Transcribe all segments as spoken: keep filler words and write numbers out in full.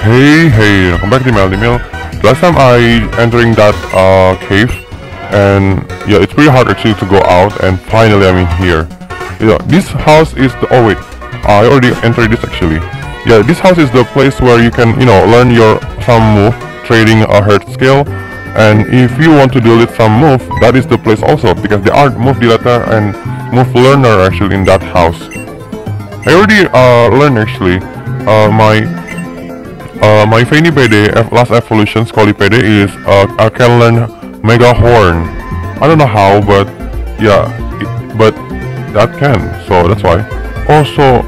Hey, hey, welcome back to AldiMil. Last time I entering that uh, cave, and yeah, it's pretty hard actually to go out, and finally I'm in here. Yeah, this house is the, oh wait, I already entered this actually. Yeah, this house is the place where you can, you know, learn your some move, trading a herd skill, and if you want to delete some move, that is the place also, because there are move deleter and move learner actually in that house. I already uh, learned actually uh, my uh, my Pidove last evolution Scolipede is uh, I can learn Mega Horn. I don't know how, but yeah, it, but that can, so that's why. Also,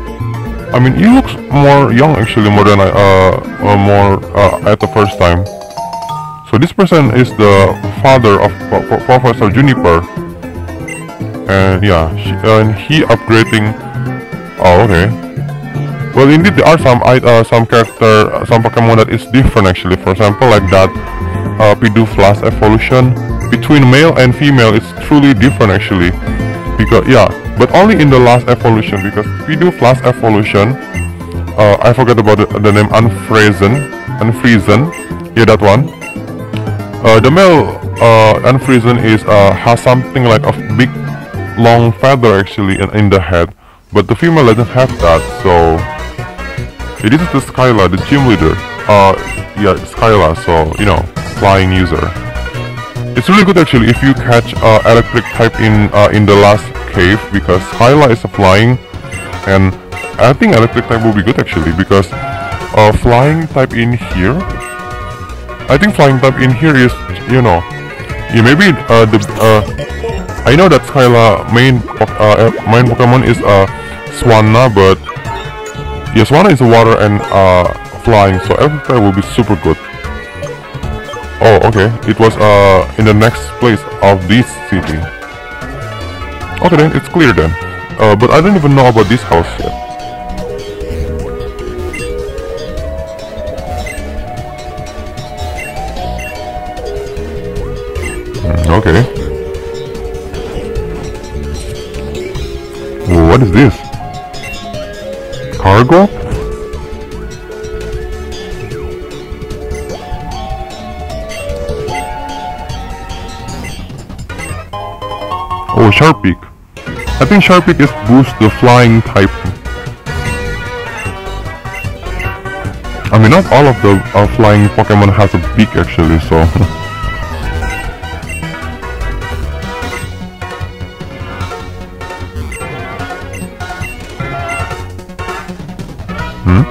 I mean, he looks more young actually, more than I, uh, uh more uh, at the first time. So this person is the father of P P Professor Juniper, and yeah, she, uh, and he upgrading. Oh, okay. Well, indeed, there are some uh, some character, some Pokemon that is different actually. For example, like that. Uh, Pidove last evolution between male and female is truly different actually, because yeah, but only in the last evolution, because Pidove last evolution uh, I forgot about the, the name, Unfezant, Unfezant, yeah, that one. Uh, the male uh, Unfezant is uh, has something like a big long feather actually in, in the head, but the female doesn't have that. So yeah, this is the Skyla, the gym leader. Uh, yeah, Skyla, so you know, flying user. It's really good actually if you catch uh, electric type in uh, in the last cave, because Skyla is a flying, and I think electric type will be good actually, because uh, flying type in here, I think flying type in here is, you know, yeah, maybe uh, the uh, I know that Skyla main uh, main Pokemon is uh, Swanna, but yeah, Swanna is water and uh, flying, so electric type will be super good. Oh, okay. It was uh in the next place of this city. Okay, then it's clear then. Uh, but I don't even know about this house yet. Mm, okay. What is this? Cargo? Oh, Sharpedo. I think Sharpedo just boosts the flying type. I mean, not all of the uh, flying Pokemon has a beak actually, so... hmm?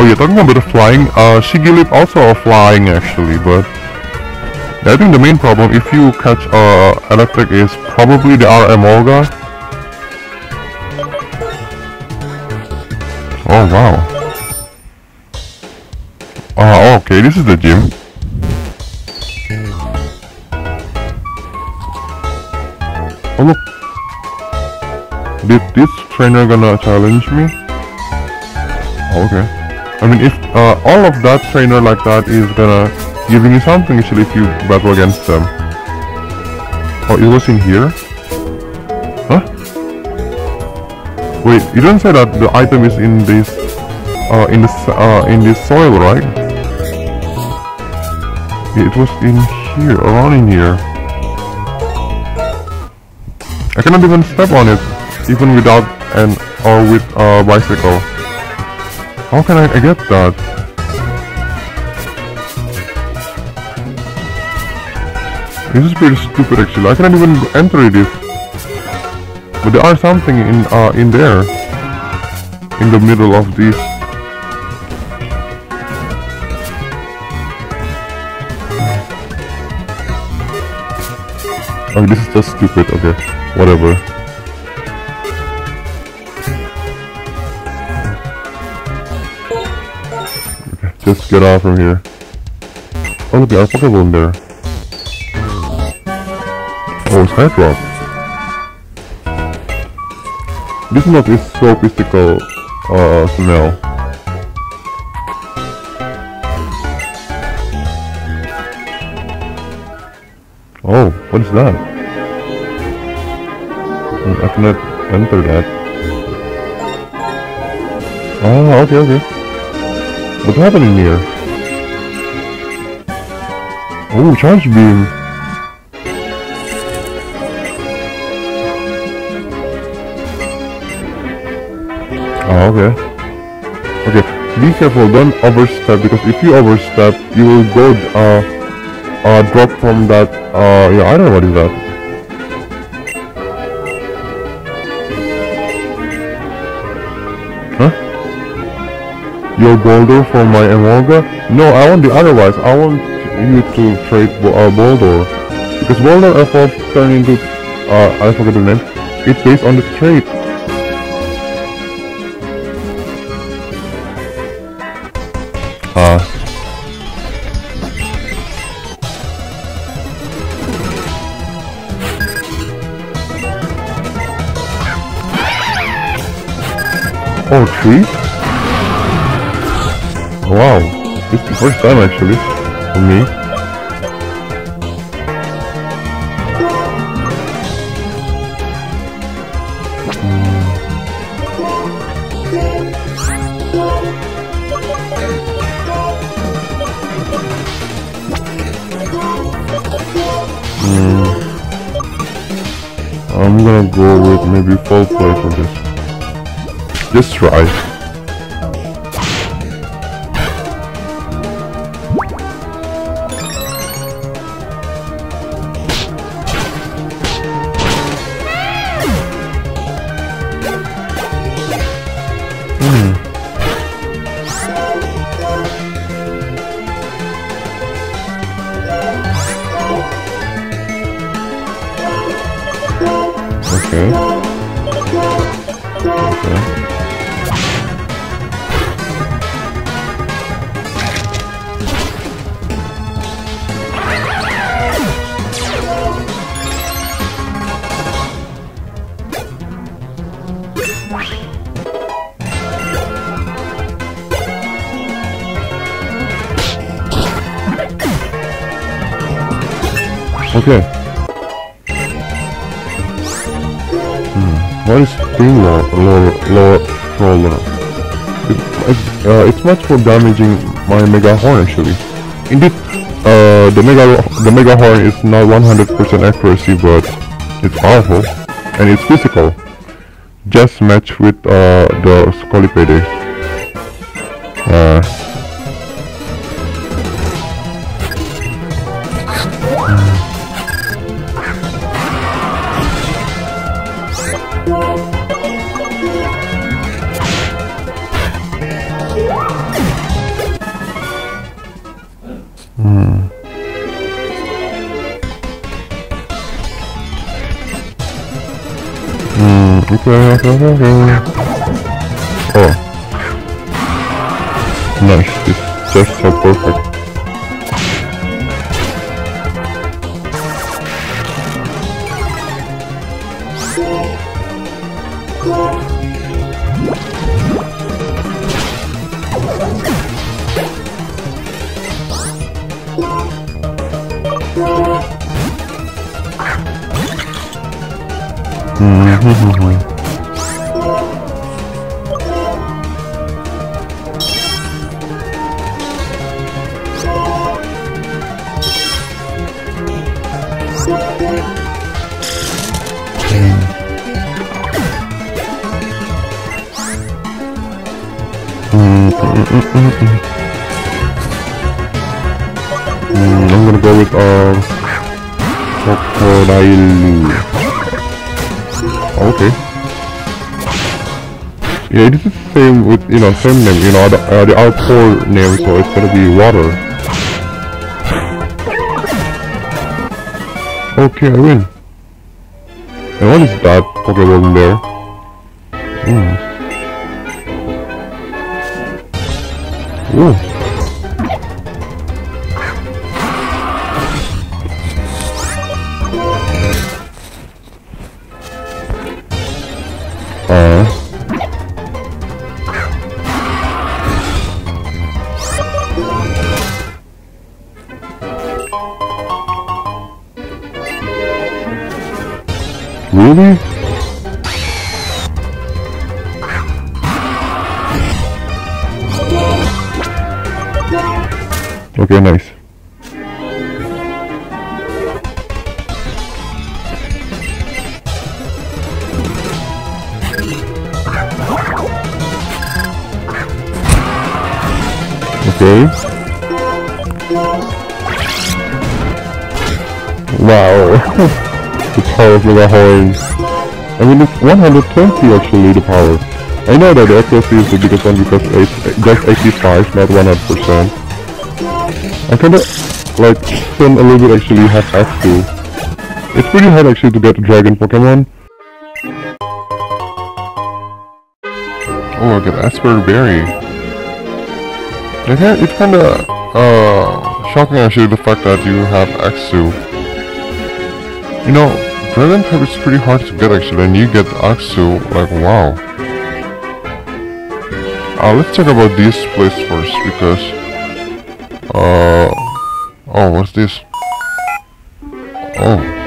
Oh yeah, talking about the flying, uh, Shigilip also are flying actually, but... I think the main problem if you catch uh, electric is probably the Emolga. Oh wow. Ah, okay, this is the gym. Oh look. Did this trainer gonna challenge me? Okay. I mean, if uh, all of that trainer like that is gonna giving you something actually if you battle against them. Oh, it was in here? Huh? Wait, you don't say that the item is in this uh, in this uh, in this soil, right? Yeah, it was in here, around in here. I cannot even step on it, even without an or with a bicycle. How can I, I get that? This is pretty stupid actually. I cannot even enter this. But there are something in uh, in there, in the middle of this. Oh, this is just stupid. Okay, whatever. Okay, just get out from here. Oh look, there are Pokeball in there. Oh, Skyla. This note is so mystical uh, smell. What is that? I cannot enter that. Oh, okay, okay. What's happening here? Oh, charge beam. Oh, okay. Okay, be careful, don't overstep, because if you overstep, you will go, uh, uh, drop from that, uh, yeah, I don't know what is that. Your boulder for my Emolga? No, I want the otherwise. I want you to trade uh, boulder, because boulder evolves turn into uh, I forget the name. It's based on the trait. Ah. Uh. Oh, tree. Wow, it's the first time actually for me. Hmm. Hmm. I'm gonna go with maybe full play for this. Just try. Okay. Hmm. What is thing lower lower roller? It's, uh, it's much for damaging my Mega Horn actually. Indeed, uh, the Mega the Mega Horn is not one hundred percent accuracy, but it's powerful and it's physical. Just match with uh, the Scolipede. Uh, Okay, okay, okay. Oh. Nice, this is just so perfect. Mm-hmm. Mm, I'm gonna go with uh crocodile. Okay. Yeah, this is the same with you know same name. You know the uh, the outdoor name, so it's gonna be water. Okay, I win. And what is that Pokeball in there? Mm. Ooh. Uh. Really? Okay, nice. Okay. Wow. The power of Mega Horn. I mean, it's one hundred twenty actually, the power. I know that the accuracy is the biggest one because it's just eighty-five, not one hundred percent. I kinda, like, some a little bit actually have Axew. It's pretty hard actually to get a dragon Pokemon. Oh, I got Asper Berry. It's kinda uh, shocking actually the fact that you have Axew. You know, Dragon type is pretty hard to get actually, and you get Axew, like wow. Uh, let's talk about this place first because... Uh, oh, what's this? Oh.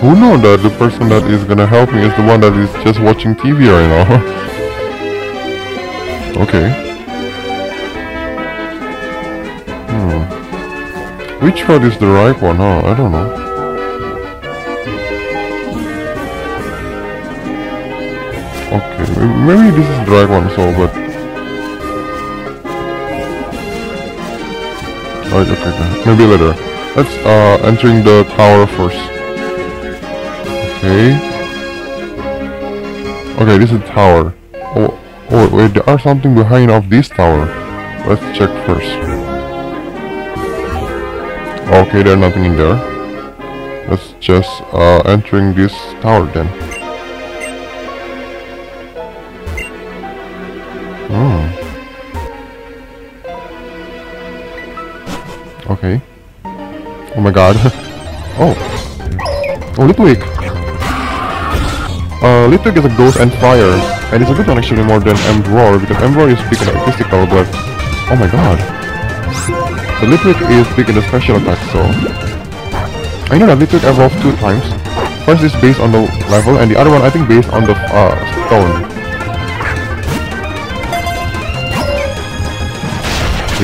Who knows that the person that is gonna help me is the one that is just watching T V right now? Okay. Hmm. Which road is the right one, huh? I don't know. Okay, maybe this is the right one, so, but... Alright, okay, okay. Maybe later. Let's, uh, entering the tower first. Okay. Okay, this is a tower. Oh, oh, wait, there are something behind of this tower. Let's check first. Okay, there's nothing in there. Let's just uh, entering this tower then. Hmm. Okay. Oh my god. Oh. Oh, Litwick. Uh, Litwick is a ghost and fire, and it's a good one actually more than Embroar, because Embroar is big in the physical, but... Oh my god. The Litwick is big in the special attack, so... I know that Litwick evolved two times. First is based on the level, and the other one I think based on the uh, stone.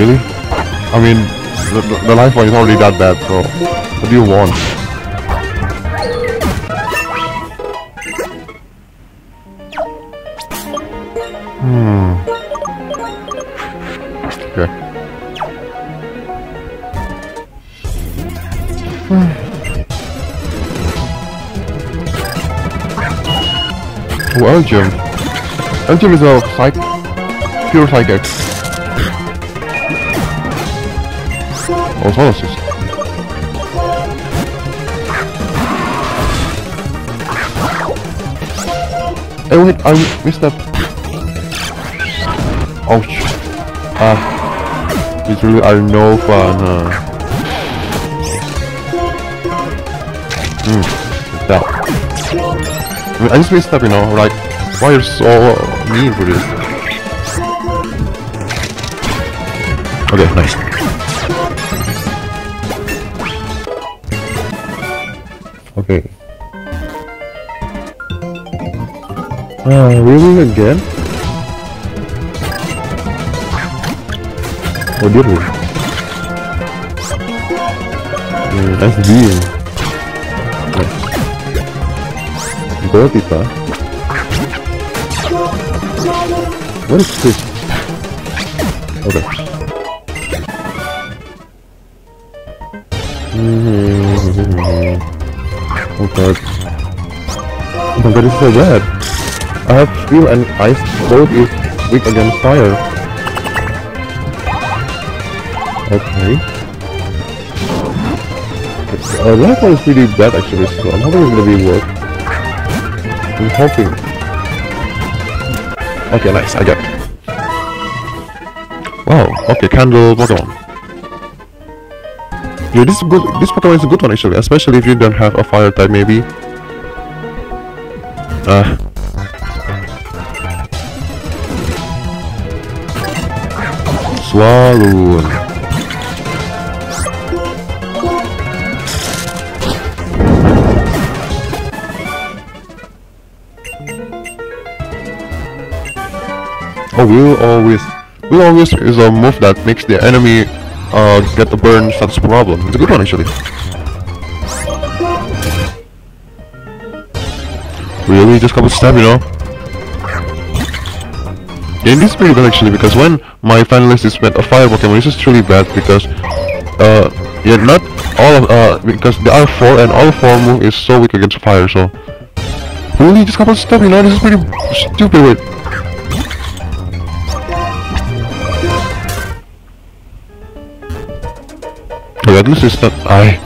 Really? I mean, the, the, the life one is already that bad, so... What do you want? Hmm. Okay. Oh, Aldium. Aldium is a psych... pure psychic. Oh, Solosis. Oh wait, I missed that. Ouch. Ah. These really are no fun, huh? Hmm. That. I mean, I just messed up, you know, like, why you're so mean for this? Okay, nice. Okay. Uh, really again? Oh dear. Mm, that's deal. Nice. Golett, huh? What is this? Okay. Mm-hmm. Oh god. Oh my god, it's so bad. I have steel and ice, both is weak against fire. Okay. Uh, that one is pretty bad actually, so I'm hoping it's gonna be work. I'm hoping. Okay, nice, I got it. Wow, okay, Candle Pokemon. Yeah, this is good. This Pokemon is a good one actually, especially if you don't have a fire type maybe. Uh Swalloon. Oh, we'll always we'll always is a move that makes the enemy uh get the burn status problem. It's a good one actually. Really just couple stab, you know? Yeah, this is pretty bad actually, because when my fan list is met a fire Pokemon, this is truly bad because uh yeah not all of uh because there are four and all four move is so weak against fire, so really just couple stuff, you know, this is pretty stupid. Wait. Okay, at least it's not I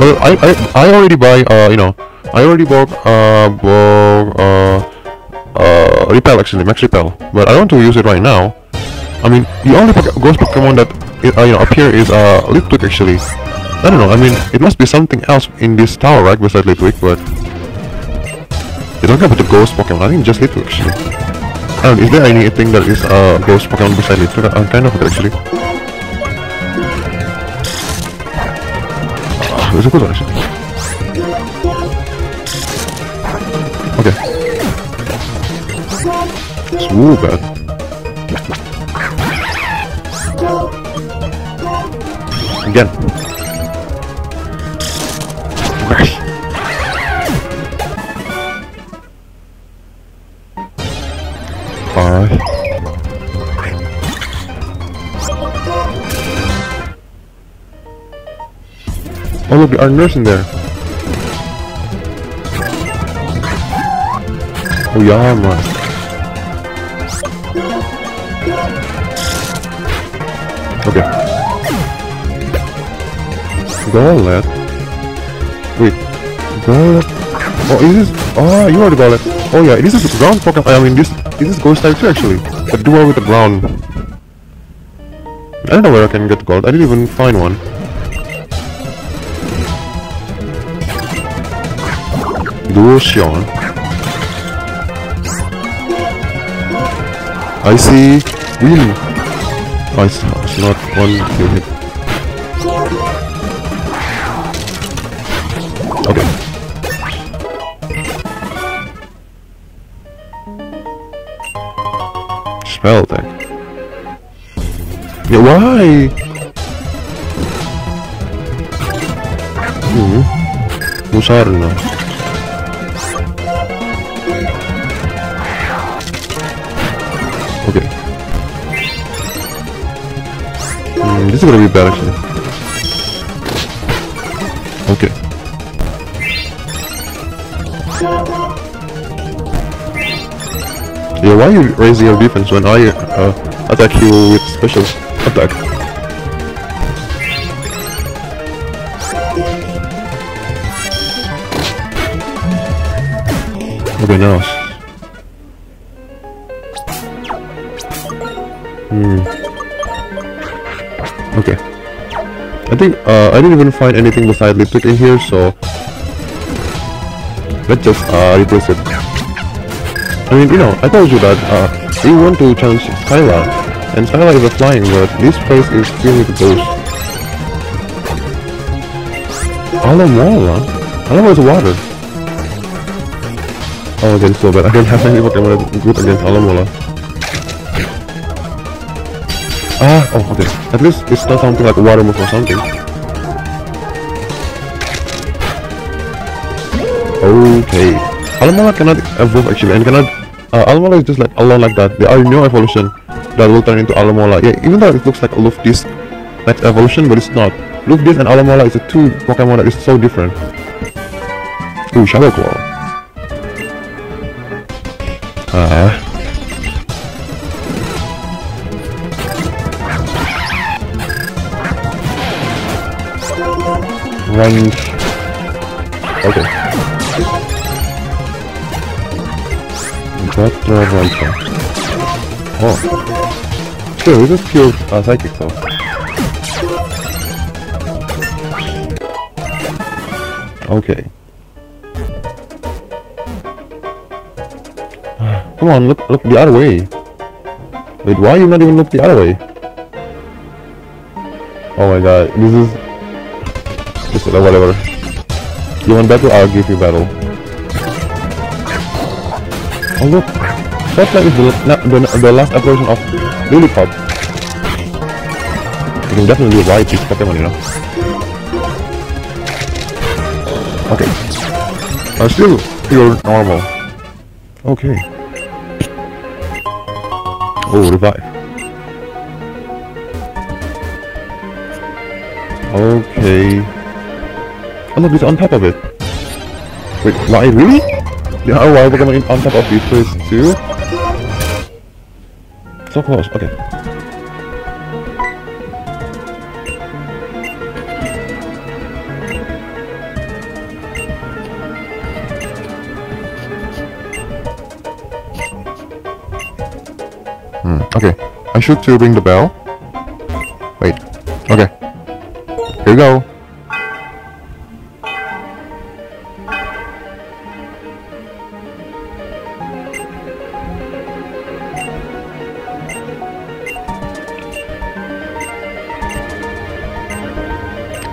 Well I I I already buy uh you know I already bought uh, bought, uh, uh, repel actually, max repel, but I don't want to use it right now. I mean, the only poke ghost Pokemon that it, uh, you know appear is uh, Litwick actually. I don't know. I mean, it must be something else in this tower, right, besides Litwick, but they don't have the ghost Pokemon. I think just Litwick actually. I don't know, is there anything that is uh, ghost Pokemon besides Litwick? I'm kind of forget actually. Uh, it's a good one actually. Okay. It's really bad. Again. Okay. Five. Oh look, there are nurses in there. Oh yeah, man. Okay. Golett. Wait. Golett. Oh, is this? Oh, you already Golett. Oh yeah, this is a ground Pokemon. I mean, this this is Ghost type too actually. A duo with a ground. I don't know where I can get Golett. I didn't even find one. Lucian. I see. Really? Oh, it's, it's not one kill hit. Okay. Spell attack. Yeah, why? Hmm. Musarna. Okay. Mm, this is gonna be bad actually. Okay. Yeah, why are you raising your defense when I uh, attack you with special attack? Okay, now. Hmm. Okay. I think uh, I didn't even find anything besides Litwick in here, so let's just uh, replace it. I mean, you know, I told you that uh, we want to challenge Skyla, and Skyla is a flying, but this place is filled with ghosts. Alomola? Alomola is water. Oh, again, so bad. I don't have any Pokemon good against Alomola. Ah, oh, okay. At least it's not something like a water move or something. Okay. Alomola cannot evolve actually, and cannot... Uh, Alomola is just like alone like that. There are no evolution that will turn into Alomola. Yeah, even though it looks like a Luvdisc next evolution, but it's not. Luvdisc and Alomola is a two Pokemon that is so different. Ooh, Shadow Claw. Ah. One. Okay. Electrovolta. Oh. Sure, we just killed a uh, psychic though. Okay. Come on, look look the other way. Wait, why are you not even look the other way? Oh my god, this is... Just uh, whatever. You want battle? I'll give you battle. Oh look! That is the, na, the, the last apparition of Lilipup. You can definitely ride this Pokemon, you know. Okay. I'm still pure normal. Okay. Oh, revive. Okay. Oh no, it's on top of it. Wait, why? Really? Yeah, oh, why we're going on top of these first two? So close, okay. Hmm, okay. I should still ring the bell. Wait, okay. Here we go.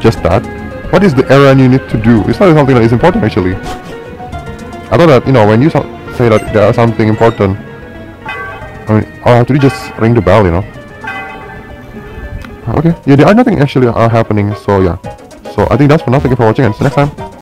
Just that. What is the errand you need to do? It's not something that is important actually. I thought that, you know, when you so say that there is something important, I mean, all I have to do is just ring the bell, you know. Okay, yeah, there are nothing actually are happening, so yeah. So I think that's for nothing for watching, and see you next time.